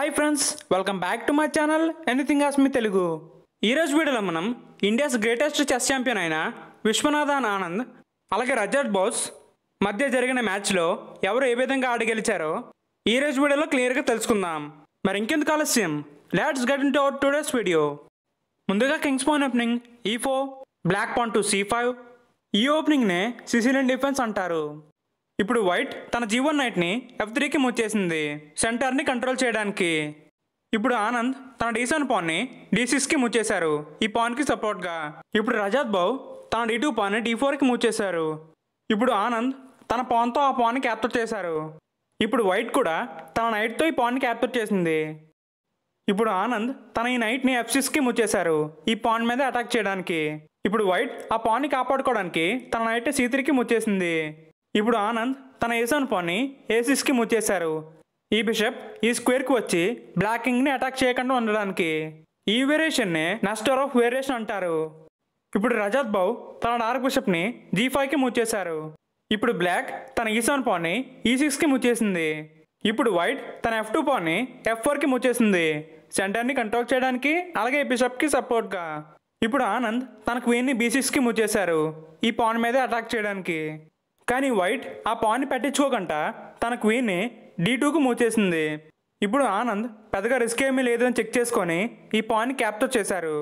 high friends welcome back to my channel anything else मी तेलुगु ई रोज वीडियोलो मनम इंडियास ग्रेटेस्ट चेस चैंपियन अयिन विश्वनाथन आनंद అలాగే రాజాబోవ్ మధ్య జరిగిన మ్యాచ్ లో ఎవరు ఏ విధంగా ఆడి గెలిచారో ఈ రోజు వీడియోలో క్లియర్ గా తెలుసుకుందాం మరి ఇంకెందుకు ఆలస్యం let's get into our today's video ముందుగా king's pawn opening e4 black pawn to c5 ఈ ఓపెనింగ్ నే సిసిలియన్ డిఫెన్స్ అంటారు ఇప్పుడు వైట్ తన g1 నైట్ ని f3 కి మూవ్ చేసింది సెంటర్ ని కంట్రోల్ చేయడానికి ఇప్పుడు ఆనంద్ తన d7 పాన్ ని d6 కి మూవ్ చేశారు ఈ పాన్ కి సపోర్ట్ గా ఇప్పుడు రాజాబోవ్ తన d2 పాన్ ని d4 కి మూవ్ చేశారు ఇప్పుడు ఆనంద్ తన పాన్ తో ఆ పాన్ ని క్యాప్చర్ చేశారు ఇప్పుడు వైట్ కూడా తన నైట్ తో ఈ పాన్ ని క్యాప్చర్ చేసింది ఇప్పుడు ఆనంద్ తన ఈ నైట్ ని f6 కి మూవ్ చేశారు ఈ పాన్ మీద అటాక్ చేయడానికి ఇప్పుడు వైట్ ఆ పాన్ ని కాపాడుకోవడానికి తన నైట్ c3 కి మూవ్ చేసింది ఇప్పుడు ఆనంద్ తన a7 పాన్ ని a6 కి మూవ్ చేశారు ఈ బిషప్ ఈ స్క్వేర్ కు వచ్చి బ్లాక్ కింగ్ ని అటాక్ చేయకుండా ఉండడానికి ఈ వేరియేషన్ ని నస్టర్ ఆఫ్ వేరియేషన్ అంటారు ఇప్పుడు రాజాబోవ్ తన డార్క్ బిషప్ ని g5 కి మూవ్ చేశారు ఇప్పుడు బ్లాక్ తన e7 పాన్ ని e6 కి మూవ్ చేసింది ఇప్పుడు వైట్ తన f2 పాన్ ని f4 కి మూవ్ చేసింది సెంటర్ ని కంట్రోల్ చేయడానికి అలాగే బిషప్ కి సపోర్ట్ గా ఇప్పుడు ఆనంద్ తన క్వీన్ ని b6 కి మూవ్ చేశారు ఈ పాన్ మీద అటాక్ చేయడానికి కానీ వైట్ ఆ పాన్ ని పట్టించుకోకుండా తన క్వీన్ ని d2 కి మూవ్ చేసింది ఇప్పుడు ఆనంద్ పెద్దగా రిస్క్ ఏమీ లేదని చెక్ చేసుకొని ఈ పాన్ ని క్యాప్చర్ చేశారు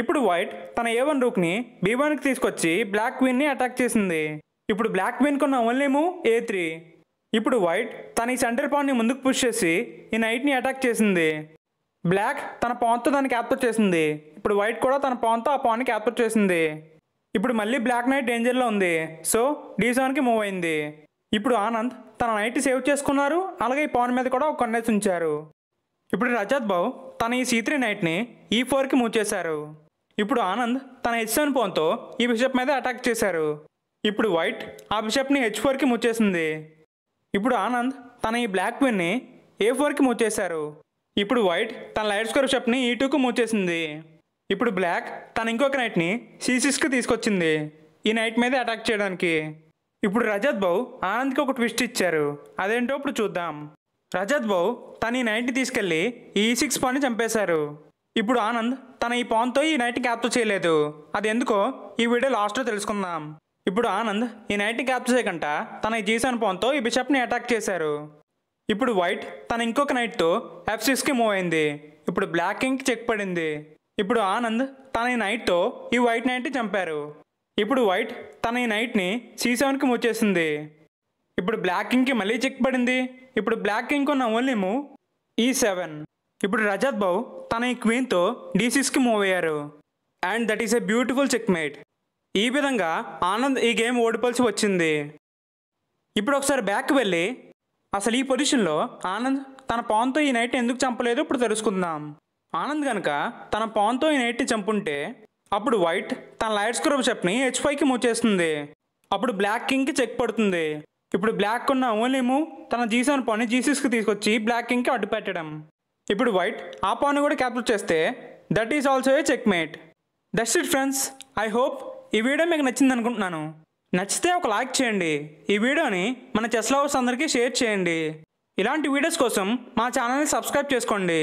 ఇప్పుడు వైట్ తన a1 రూక్ ని b1 కి తీసుకొచ్చి బ్లాక్ క్వీన్ ని అటాక్ చేసింది ఇప్పుడు బ్లాక్ క్వీన్ కొన్న ఓన్లీ మూవ్ a3 ఇప్పుడు వైట్ తన ఈ సెంటర్ పాన్ ని ముందుకు పుష్ చేసి ఈ నైట్ ని అటాక్ చేసింది బ్లాక్ తన పాన్ తో దాన్ని క్యాప్చర్ చేసింది ఇప్పుడు వైట్ కూడా తన పాన్ తో ఆ పాన్ ని క్యాప్చర్ చేసింది ఇప్పుడు మళ్ళీ బ్లాక్ నైట్ డేంజర్ లో ఉంది సో d7 కి మూవ్ అయింది ఇప్పుడు ఆనంద్ తన నైట్ సేవ్ చేసుకున్నారు అలాగే ఈ పాన్ మీద కూడా ఒక కన్నేసి ఉంచారు ఇప్పుడు రాజాబోవ్ తన ఈ c3 నైట్ ని e4 కి మూవ్ చేశారు ఇప్పుడు ఆనంద్ తన h7 పాన్ తో ఈ బిషప్ మీద అటాక్ చేశారు ఇప్పుడు వైట్ ఆ బిషప్ ని h4 కి మూవ్ చేసింది ఇప్పుడు ఆనంద్ తన ఈ బ్లాక్ క్వీన్ ని a4 కి మూవ్ చేశారు ఇప్పుడు వైట్ తన లైట్ స్క్వేర్ బిషప్ ని e2 కి మూవ్ చేసింది ఇప్పుడు బ్లాక్ తన ఇంకొక నైట్ ని c6 కి తీసుకొచ్చింది ఈ నైట్ మీద అటాక్ చేయడానికి ఇప్పుడు రాజాబోవ్ ఆనంద్ కి ఒక ట్విస్ట్ ఇచ్చారు అదేంటో ఇప్పుడు చూద్దాం రాజాబోవ్ తన ఈ నైట్ ని తీసుకెళ్లి e6 పాన్ ని చంపేశారు ఇప్పుడు ఆనంద్ తన ఈ పాన్ తో ఈ నైట్ ని క్యాప్చర్ చేయలేదు అది ఎందుకో ఈ వీడియో లాస్ట్ లో తెలుసుకుందాం ఇప్పుడు ఆనంద్ ఈ నైట్ ని క్యాప్చర్ చేయకుండా తన g7 పాన్ తో ఈ బిషప్ ని అటాక్ చేశారు ఇప్పుడు వైట్ తన ఇంకొక నైట్ తో f6 కి మూవ్ అయింది ఇప్పుడు బ్లాక్ కింగ్ చెక్ పడింది ఇప్పుడు ఆనంద్ తన ఈ నైట్ తో ఈ వైట్ నైట్ ని చంపారు ఇప్పుడు వైట్ తన ఈ నైట్ ని c7 కి మూవ్ చేసింది ఇప్పుడు బ్లాక్ కింగ్ కి మళ్ళీ చెక్ పడింది ఇప్పుడు బ్లాక్ కింగ్ కొన్న ఓన్లీ మూవ్ e7 ఇప్పుడు రాజాబోవ్ తన ఈ క్వీన్ తో d6 కి మూవ్ అయ్యారు and that is a beautiful checkmate ఈ విధంగా ఆనంద్ ఈ గేమ్ ఓడిపోల్సి వచ్చింది ఇప్పుడు ఒకసారి బ్యాక్ వెళ్ళి అసలు ఈ పొజిషన్లో ఆనంద్ తన పాన్ తో ఈ నైట్ ఎందుకు చంపలేదో ఇప్పుడు తెలుసుకుందాం ఆనంద్ కనుక తన పాన్ తో ఈ నైట్ ని చంపుంటే అప్పుడు వైట్ తన లైట్ స్క్వేర్ బిషప్ ని h5 కి మూవ్ చేస్తుంది అప్పుడు బ్లాక్ కింగ్ కి చెక్ పడుతుంది ఇప్పుడు బ్లాక్ కొన్న ఓన్లీ మూవ్ తన g7 పాన్ ని g6 కి తీసుకొచ్చి బ్లాక్ కింగ్ కి అడ్డు పెట్టడం ఇప్పుడు వైట్ ఆ పాన్ కూడా క్యాప్చర్ చేస్తే that is also a checkmate that's it friends I hope ఈ వీడియో మీకు నచ్చింది అనుకుంటున్నాను నచ్చితే ఒక లైక్ చేయండి ఈ వీడియోని మన చెస్ లవర్స్ అందరికీ షేర్ చేయండి ఇలాంటి వీడియోస్ కోసం మా ఛానల్ని సబ్స్క్రైబ్ చేసుకోండి